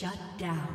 Shut down.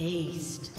Aced.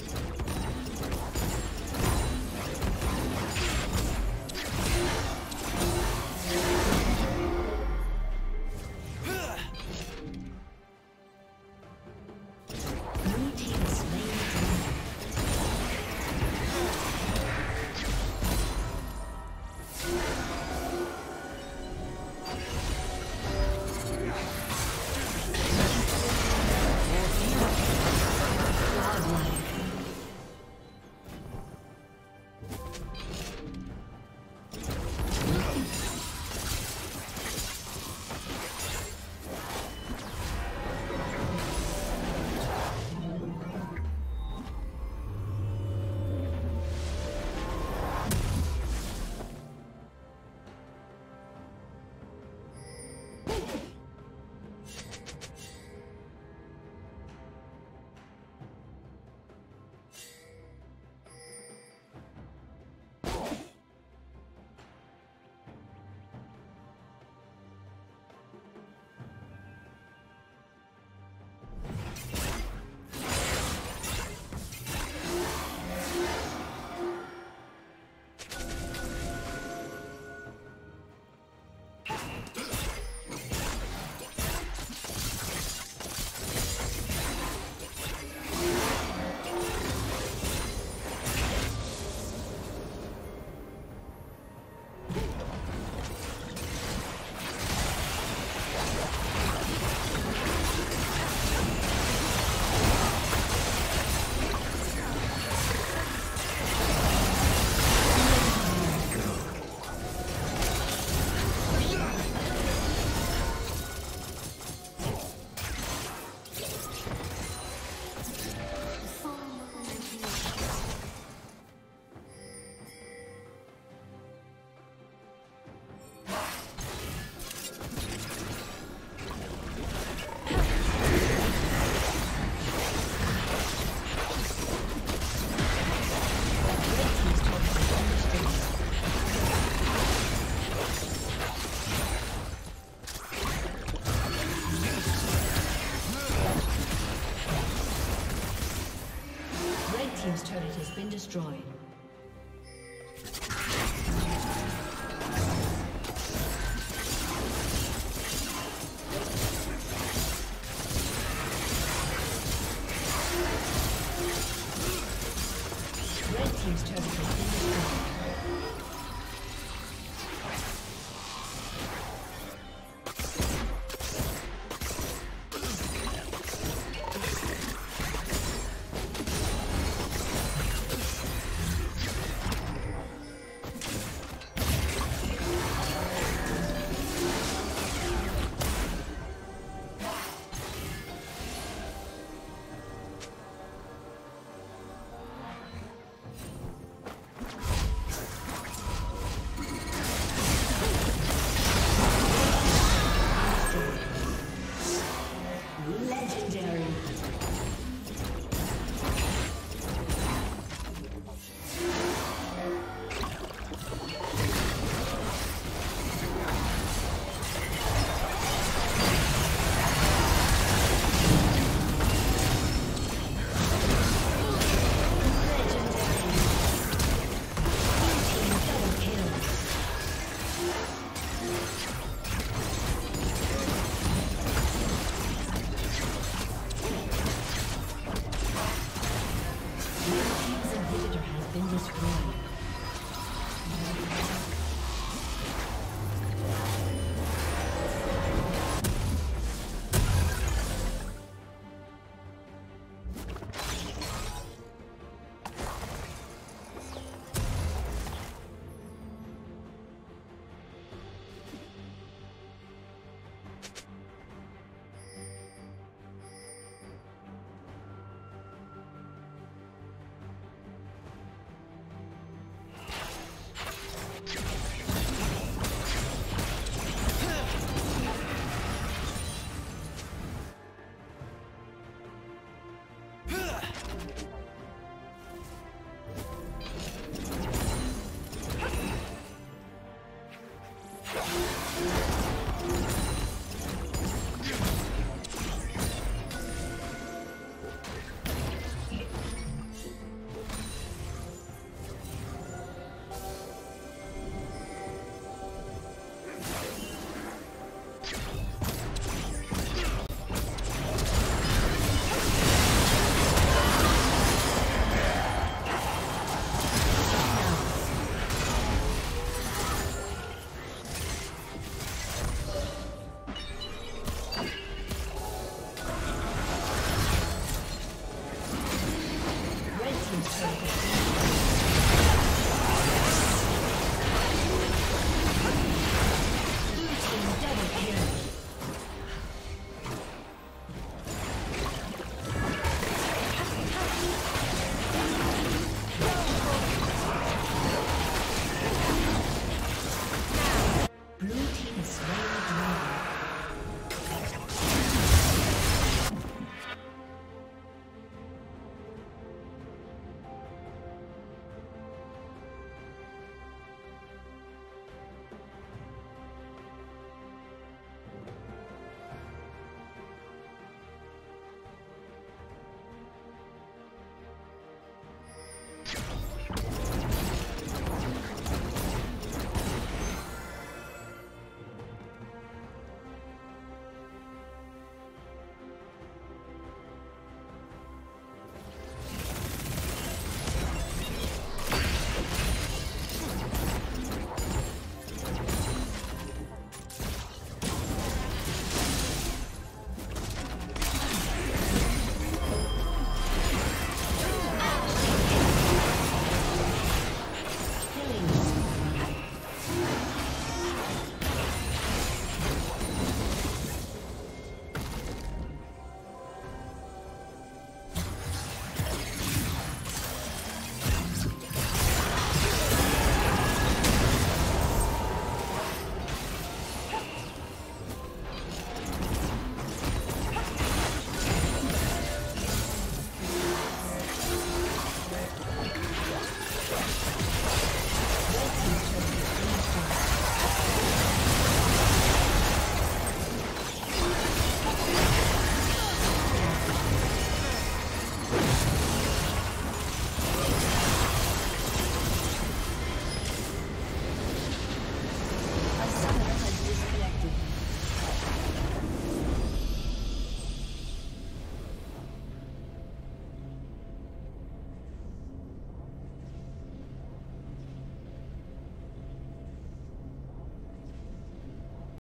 Destroyed.